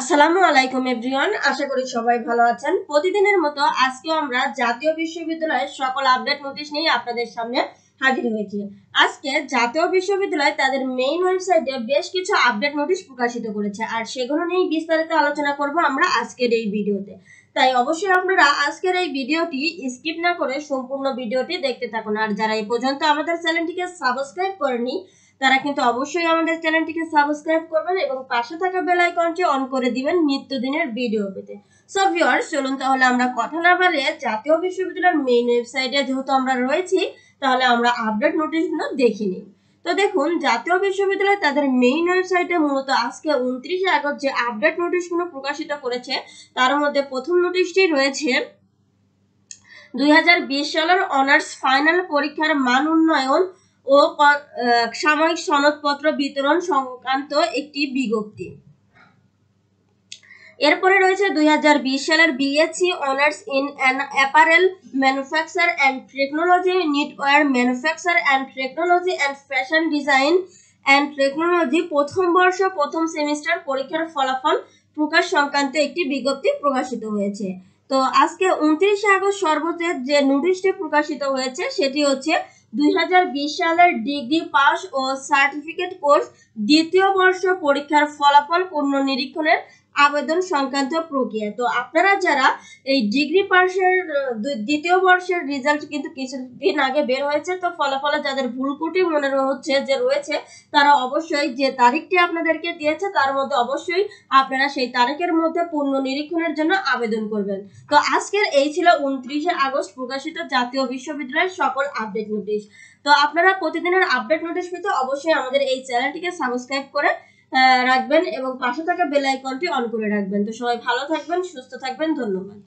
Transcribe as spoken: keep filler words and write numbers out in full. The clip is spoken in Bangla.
আসসালামুয়ালাইকুম এভরিওয়ান, আশা করি সবাই ভালো আছেন। প্রতিদিনের মতো আজকেও আমরা জাতীয় বিশ্ববিদ্যালয়ের সকল আপডেট নোটিশ নিয়ে আপনাদের সামনে হাজির হয়েছি। আজকে জাতীয় বিশ্ববিদ্যালয় তাদের মেইন ওয়েবসাইটে বেশ কিছু আপডেট নোটিশ প্রকাশিত করেছে, আর সেগুলো নিয়ে বিস্তারিত আলোচনা করব আমরা আজকের এই ভিডিওতে। তাই অবশ্যই আপনারা আজকের এই ভিডিওটি স্কিপ না করে সম্পূর্ণ ভিডিওটি দেখতে থাকুন। আর যারা এই পর্যন্ত আমাদের চ্যানেলটিকে সাবস্ক্রাইব করেনি তারা কিন্তু অবশ্যই আমাদের চ্যানেলটিকে সাবস্ক্রাইব করবেন এবং পাশে থাকা বেল আইকনটি অন করে দিবেন নিত্যদিনের ভিডিও পেতে। সো ভিউয়ার্স, চলুন তাহলে আমরা কথা না বাড়িয়ে জাতীয় বিশ্ববিদ্যালয়ের মেইন ওয়েবসাইটে যেহেতু আমরা রয়েছি, তাহলে আমরা আপডেট নোটিশগুলো দেখে নিই। তো দেখুন, জাতীয় বিশ্ববিদ্যালয় তাদের মেইন ওয়েবসাইটে মূলত আজকে উনত্রিশে আগস্ট যে আপডেট নোটিশগুলো প্রকাশিত করেছে, তার মধ্যে প্রথম নোটিশটি রয়েছে দুই হাজার বিশ সালের অনার্স ফাইনাল পরীক্ষার মান উন্নয়ন ও সাময়িক সনদপত্র বিতরণ সংক্রান্ত একটি বিজ্ঞপ্তি। এরপরে রয়েছে দুই হাজার বিশ সালের BSc honours in apparel manufacture and technology, knitwear manufacture and technology and fashion design and technology প্রথম বর্ষ প্রথম সেমিস্টার পরীক্ষার ফলাফল প্রকাশ সংক্রান্ত একটি বিজ্ঞপ্তি প্রকাশিত হয়েছে। তো আজকে উনত্রিশে আগস্ট সর্বশেষ যে নোটিশটি প্রকাশিত হয়েছে সেটি হচ্ছে দুই হাজার বিশ সালের ডিগ্রি পাস ও সার্টিফিকেট কোর্স দ্বিতীয় বর্ষ পরীক্ষার ফলাফল পুনর্নিরীক্ষণের আবেদন সংক্রান্ত প্রক্রিয়া। তো আপনারা যারা এই ডিগ্রি পাসের দ্বিতীয় বর্ষের রেজাল্ট কিন্তু কিছুদিন আগে বের হয়েছে, তো ফলাফলে যাদের ভুলকুটি মনে হচ্ছে যে রয়েছে, তারা অবশ্যই যে তারিখটি আপনাদেরকে দিয়েছে তার মধ্যে অবশ্যই আপনারা সেই তারিখের মধ্যে পূর্ণ নিরীক্ষণের জন্য আবেদন করবেন। তো আজকের এই ছিল উনত্রিশে আগস্ট প্রকাশিত জাতীয় বিশ্ববিদ্যালয়ের সকল আপডেট নোটিশ। তো আপনারা প্রতিদিনের আপডেট নোটিশ পেতে অবশ্যই আমাদের এই চ্যানেলটিকে সাবস্ক্রাইব করে রাখবেন এবং পাশে থাকা বেল আইকনটি অন করে রাখবেন। তো সবাই ভালো থাকবেন, সুস্থ থাকবেন, ধন্যবাদ।